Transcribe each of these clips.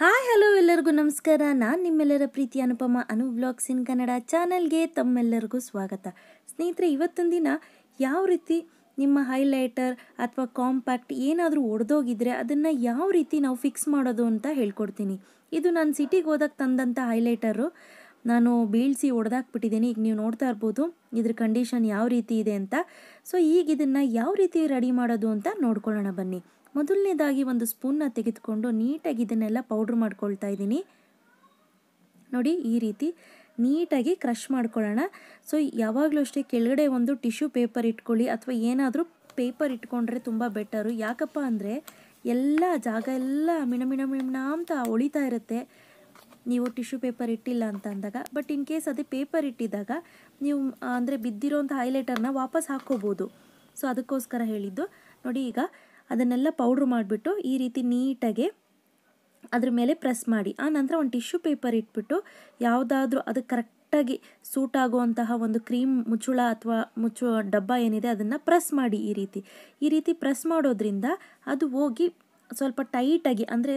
Hi hello ಎಲ್ಲರಿಗೂ ನಮಸ್ಕಾರ. ನಾನು ನಿಮ್ಮೆಲ್ಲರ ಪ್ರೀತಿ ಅನುಪಮ ಅನು ವ್ಲಾಗ್ಸ್ ಇನ್ ಕನ್ನಡ ಚಾನಲ್ಗೆ ತಮ್ಮೆಲ್ಲರಿಗೂ ಸ್ವಾಗತ. ಸ್ನೇಹಿತರೆ, ಇವತ್ತೊಂದು ದಿನ ಯಾವ ರೀತಿ ನಿಮ್ಮ ಹೈಲೈಟರ್ ಅಥವಾ ಕಾಂಪ್ಯಾಕ್ಟ್ ಏನಾದರೂ ಒಡೆದೋಗಿದ್ರೆ ಅದನ್ನು ಯಾವ ರೀತಿ ನಾವು ಫಿಕ್ಸ್ ಮಾಡೋದು ಅಂತ ಹೇಳ್ಕೊಡ್ತೀನಿ. ಇದು ನಾನು ಸಿಟಿಗೆ ಹೋದಾಗ ತಂದಂಥ ಹೈಲೈಟರು, ನಾನು ಬೀಳ್ಸಿ ಒಡೆದಾಕ್ಬಿಟ್ಟಿದ್ದೀನಿ. ಈಗ ನೀವು ನೋಡ್ತಾ ಇರ್ಬೋದು ಇದ್ರ ಕಂಡೀಷನ್ ಯಾವ ರೀತಿ ಇದೆ ಅಂತ. ಸೊ ಈಗ ಇದನ್ನು ಯಾವ ರೀತಿ ರೆಡಿ ಮಾಡೋದು ಅಂತ ನೋಡ್ಕೊಳ್ಳೋಣ ಬನ್ನಿ. ಮೊದಲನೇದಾಗಿ ಒಂದು ಸ್ಪೂನ್ನ ತೆಗೆದುಕೊಂಡು ನೀಟಾಗಿ ಇದನ್ನೆಲ್ಲ ಪೌಡ್ರ್ ಮಾಡ್ಕೊಳ್ತಾ ಇದ್ದೀನಿ. ನೋಡಿ, ಈ ರೀತಿ ನೀಟಾಗಿ ಕ್ರಷ್ ಮಾಡ್ಕೊಳ್ಳೋಣ. ಸೊ ಯಾವಾಗಲೂ ಅಷ್ಟೇ ಕೆಳಗಡೆ ಒಂದು ಟಿಶ್ಯೂ ಪೇಪರ್ ಇಟ್ಕೊಳ್ಳಿ ಅಥವಾ ಏನಾದರೂ ಪೇಪರ್ ಇಟ್ಕೊಂಡ್ರೆ ತುಂಬ ಬೆಟರು. ಯಾಕಪ್ಪ ಅಂದರೆ ಎಲ್ಲ ಜಾಗ ಎಲ್ಲ ಮಿಣ ಅಂತ ಹೊಳಿತಾ ಇರುತ್ತೆ ನೀವು ಟಿಶ್ಯೂ ಪೇಪರ್ ಇಟ್ಟಿಲ್ಲ ಅಂತ ಅಂದಾಗ. ಬಟ್ ಇನ್ ಕೇಸ್ ಅದೇ ಪೇಪರ್ ಇಟ್ಟಿದ್ದಾಗ ನೀವು ಅಂದರೆ ಬಿದ್ದಿರೋಂಥ ಹೈಲೈಟರ್ನ ವಾಪಸ್ ಹಾಕ್ಕೋಬೋದು. ಸೊ ಅದಕ್ಕೋಸ್ಕರ ಹೇಳಿದ್ದು. ನೋಡಿ, ಈಗ ಅದನ್ನೆಲ್ಲ ಪೌಡ್ರ್ ಮಾಡಿಬಿಟ್ಟು ಈ ರೀತಿ ನೀಟಾಗಿ ಅದ್ರ ಮೇಲೆ ಪ್ರೆಸ್ ಮಾಡಿ. ಆ ನಂತರ ಒಂದು ಟಿಶ್ಯೂ ಪೇಪರ್ ಇಟ್ಬಿಟ್ಟು ಯಾವುದಾದ್ರೂ ಅದಕ್ಕೆ ಕರೆಕ್ಟಾಗಿ ಸೂಟ್ ಆಗುವಂತಹ ಒಂದು ಕ್ರೀಮ್ ಮುಚ್ಚುಳ ಅಥವಾ ಮುಚ್ಚುವ ಡಬ್ಬ ಏನಿದೆ ಅದನ್ನು ಪ್ರೆಸ್ ಮಾಡಿ. ಈ ರೀತಿ ಪ್ರೆಸ್ ಮಾಡೋದ್ರಿಂದ ಅದು ಹೋಗಿ ಸ್ವಲ್ಪ ಟೈಟಾಗಿ, ಅಂದರೆ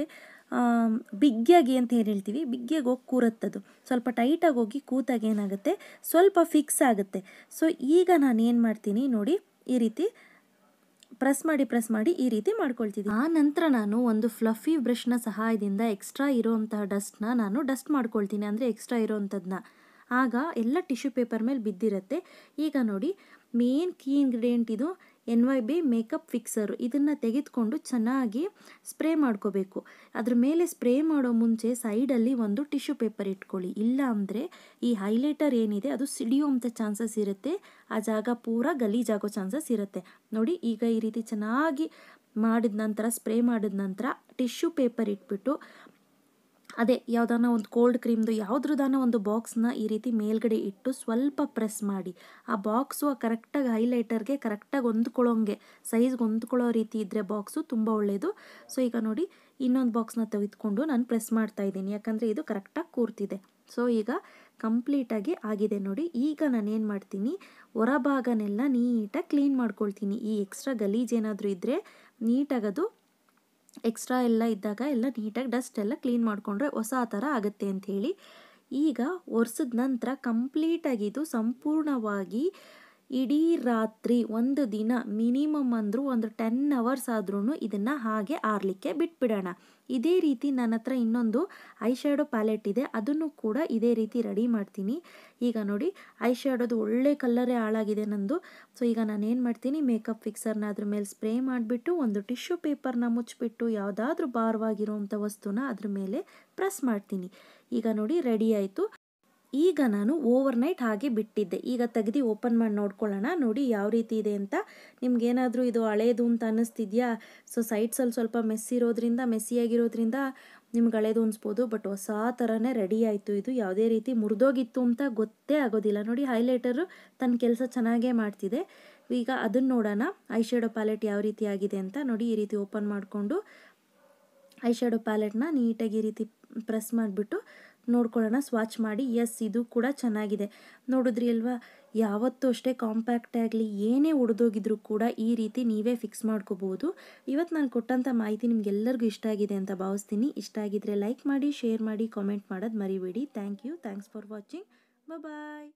ಬಿಗ್ಗಿಯಾಗಿ ಅಂತ ಏನು ಹೇಳ್ತೀವಿ, ಬಿಗ್ಗಿಯಾಗಿ ಹೋಗಿ ಕೂರುತ್ತದು. ಸ್ವಲ್ಪ ಟೈಟಾಗಿ ಹೋಗಿ ಕೂತಾಗ ಏನಾಗುತ್ತೆ, ಸ್ವಲ್ಪ ಫಿಕ್ಸ್ ಆಗುತ್ತೆ. ಸೊ ಈಗ ನಾನೇನು ಮಾಡ್ತೀನಿ ನೋಡಿ, ಈ ರೀತಿ ಪ್ರೆಸ್ ಮಾಡಿ ಈ ರೀತಿ ಮಾಡ್ಕೊಳ್ತಿದ್ದೆ. ಆ ನಂತರ ನಾನು ಒಂದು ಫ್ಲಫಿ ಬ್ರಷ್ನ ಸಹಾಯದಿಂದ ಎಕ್ಸ್ಟ್ರಾ ಇರೋವಂತಹ ಡಸ್ಟ್ನ ನಾನು ಡಸ್ಟ್ ಮಾಡ್ಕೊಳ್ತೀನಿ, ಅಂದರೆ ಎಕ್ಸ್ಟ್ರಾ ಇರೋವಂಥದ್ದನ್ನ. ಆಗ ಎಲ್ಲ ಟಿಶ್ಯೂ ಪೇಪರ್ ಮೇಲೆ ಬಿದ್ದಿರುತ್ತೆ. ಈಗ ನೋಡಿ, ಮೇನ್ ಕೀ ಇಂಗ್ರೀಡಿಯೆಂಟ್ ಇದು NYB ಮೇಕಪ್ ಫಿಕ್ಸರು. ಇದನ್ನು ತೆಗೆದುಕೊಂಡು ಚೆನ್ನಾಗಿ ಸ್ಪ್ರೇ ಮಾಡ್ಕೋಬೇಕು. ಅದ್ರ ಮೇಲೆ ಸ್ಪ್ರೇ ಮಾಡೋ ಮುಂಚೆ ಸೈಡಲ್ಲಿ ಒಂದು ಟಿಶ್ಯೂ ಪೇಪರ್ ಇಟ್ಕೊಳ್ಳಿ. ಇಲ್ಲ ಅಂದರೆ ಈ ಹೈಲೈಟರ್ ಏನಿದೆ ಅದು ಸಿಡಿಯುವಂಥ ಚಾನ್ಸಸ್ ಇರುತ್ತೆ. ಆ ಜಾಗ ಪೂರಾ ಗಲೀಜಾಗೋ ಚಾನ್ಸಸ್ ಇರುತ್ತೆ. ನೋಡಿ, ಈಗ ಈ ರೀತಿ ಚೆನ್ನಾಗಿ ಮಾಡಿದ ನಂತರ ಸ್ಪ್ರೇ ಮಾಡಿದ ನಂತರ ಟಿಶ್ಯೂ ಪೇಪರ್ ಇಟ್ಬಿಟ್ಟು ಅದೇ ಯಾವುದಾನ ಒಂದು ಕೋಲ್ಡ್ ಕ್ರೀಮ್ದು ಯಾವುದ್ರದಾನ ಒಂದು ಬಾಕ್ಸ್ನ ಈ ರೀತಿ ಮೇಲ್ಗಡೆ ಇಟ್ಟು ಸ್ವಲ್ಪ ಪ್ರೆಸ್ ಮಾಡಿ. ಆ ಬಾಕ್ಸು ಕರೆಕ್ಟಾಗಿ ಹೈಲೈಟರ್ಗೆ ಕರೆಕ್ಟಾಗಿ ಹೊಂದ್ಕೊಳ್ಳೋಂಗೆ ಸೈಜ್ಗೆ ಹೊಂದ್ಕೊಳ್ಳೋ ರೀತಿ ಇದ್ದರೆ ಬಾಕ್ಸು ತುಂಬ ಒಳ್ಳೆಯದು. ಸೊ ಈಗ ನೋಡಿ, ಇನ್ನೊಂದು ಬಾಕ್ಸ್ನ ತೆಗೆದುಕೊಂಡು ನಾನು ಪ್ರೆಸ್ ಮಾಡ್ತಾಯಿದ್ದೀನಿ, ಯಾಕಂದರೆ ಇದು ಕರೆಕ್ಟಾಗಿ ಕೂರ್ತಿದೆ. ಸೊ ಈಗ ಕಂಪ್ಲೀಟಾಗಿ ಆಗಿದೆ ನೋಡಿ. ಈಗ ನಾನೇನು ಮಾಡ್ತೀನಿ, ಹೊರಭಾಗನೆಲ್ಲ ನೀಟಾಗಿ ಕ್ಲೀನ್ ಮಾಡ್ಕೊಳ್ತೀನಿ. ಈ ಎಕ್ಸ್ಟ್ರಾ ಗಲೀಜೇನಾದರೂ ಇದ್ದರೆ ನೀಟಾಗದು ಎಕ್ಸ್ಟ್ರಾ ಎಲ್ಲ ಇದ್ದಾಗ ಎಲ್ಲ ನೀಟಾಗಿ ಡಸ್ಟ್ ಎಲ್ಲ ಕ್ಲೀನ್ ಮಾಡಿಕೊಂಡ್ರೆ ಹೊಸ ಥರ ಆಗುತ್ತೆ ಅಂಥೇಳಿ. ಈಗ ಒರೆಸಿದ ನಂತರ ಕಂಪ್ಲೀಟಾಗಿ ಇದು ಸಂಪೂರ್ಣವಾಗಿ ಇಡೀ ರಾತ್ರಿ ಒಂದು ದಿನ ಮಿನಿಮಮ್ ಅಂದರೂ ಒಂದು 10 hours ಆದ್ರೂ ಇದನ್ನು ಹಾಗೆ ಆರಲಿಕ್ಕೆ ಬಿಟ್ಬಿಡೋಣ. ಇದೇ ರೀತಿ ನನ್ನ ಹತ್ರ ಇನ್ನೊಂದು ಐ ಶ್ಯಾಡೋ ಪ್ಯಾಲೆಟ್ ಇದೆ, ಅದನ್ನು ಕೂಡ ಇದೇ ರೀತಿ ರೆಡಿ ಮಾಡ್ತೀನಿ. ಈಗ ನೋಡಿ, ಐ ಶ್ಯಾಡೋದು ಒಳ್ಳೆ ಕಲ್ಲರೇ ಹಾಳಾಗಿದೆ ನಂದು. ಸೊ ಈಗ ನಾನೇನು ಮಾಡ್ತೀನಿ, ಮೇಕಪ್ ಫಿಕ್ಸರ್ನ ಅದ್ರ ಮೇಲೆ ಸ್ಪ್ರೇ ಮಾಡಿಬಿಟ್ಟು ಒಂದು ಟಿಶ್ಯೂ ಪೇಪರ್ನ ಮುಚ್ಚಿಬಿಟ್ಟು ಯಾವುದಾದ್ರೂ ಭಾರವಾಗಿರುವಂಥ ವಸ್ತುನ ಅದ್ರ ಮೇಲೆ ಪ್ರೆಸ್ ಮಾಡ್ತೀನಿ. ಈಗ ನೋಡಿ, ರೆಡಿ ಆಯಿತು. ಈಗ ನಾನು ಓವರ್ನೈಟ್ ಹಾಗೆ ಬಿಟ್ಟಿದ್ದೆ. ಈಗ ತೆಗೆದು ಓಪನ್ ಮಾಡಿ ನೋಡ್ಕೊಳ್ಳೋಣ ನೋಡಿ ಯಾವ ರೀತಿ ಇದೆ ಅಂತ. ನಿಮ್ಗೇನಾದರೂ ಇದು ಹಳೇದು ಅಂತ ಅನ್ನಿಸ್ತಿದ್ಯಾ? ಸೊ ಸೈಡ್ಸಲ್ಲಿ ಸ್ವಲ್ಪ ಮೆಸ್ಸಿಯಾಗಿರೋದ್ರಿಂದ ನಿಮ್ಗೆ ಹಳೇದು ಅನಿಸ್ಬೋದು. ಬಟ್ ಹೊಸ ಥರನೇ ರೆಡಿ ಆಯಿತು. ಇದು ಯಾವುದೇ ರೀತಿ ಮುರಿದೋಗಿತ್ತು ಅಂತ ಗೊತ್ತೇ ಆಗೋದಿಲ್ಲ. ನೋಡಿ, ಹೈಲೈಟರು ತನ್ನ ಕೆಲಸ ಚೆನ್ನಾಗೇ ಮಾಡ್ತಿದೆ. ಈಗ ಅದನ್ನು ನೋಡೋಣ, ಐ ಶ್ಯಾಡೋ ಪ್ಯಾಲೆಟ್ ಯಾವ ರೀತಿ ಆಗಿದೆ ಅಂತ. ನೋಡಿ, ಈ ರೀತಿ ಓಪನ್ ಮಾಡಿಕೊಂಡು ಐ ಶ್ಯಾಡೋ ಪ್ಯಾಲೆಟ್ನ ನೀಟಾಗಿ ಈ ರೀತಿ ಪ್ರೆಸ್ ಮಾಡಿಬಿಟ್ಟು ನೋಡ್ಕೊಳ್ಳೋಣ, ಸ್ವಾಚ್ ಮಾಡಿ. ಎಸ್, ಇದು ಕೂಡ ಚೆನ್ನಾಗಿದೆ. ನೋಡಿದ್ರಿ ಅಲ್ವಾ, ಯಾವತ್ತೂ ಅಷ್ಟೇ ಕಾಂಪ್ಯಾಕ್ಟ್ ಆಗಲಿ ಏನೇ ಒಡೆದೋಗಿದ್ರೂ ಕೂಡ ಈ ರೀತಿ ನೀವೇ ಫಿಕ್ಸ್ ಮಾಡ್ಕೋಬೋದು. ಇವತ್ತು ನಾನು ಕೊಟ್ಟಂಥ ಮಾಹಿತಿ ನಿಮಗೆಲ್ಲರಿಗೂ ಇಷ್ಟ ಆಗಿದೆ ಅಂತ ಭಾವಿಸ್ತೀನಿ. ಇಷ್ಟ ಆಗಿದ್ರೆ ಲೈಕ್ ಮಾಡಿ, ಶೇರ್ ಮಾಡಿ, ಕಾಮೆಂಟ್ ಮಾಡೋದು ಮರಿಬೇಡಿ. Thank you. Thanks for watching. Bye.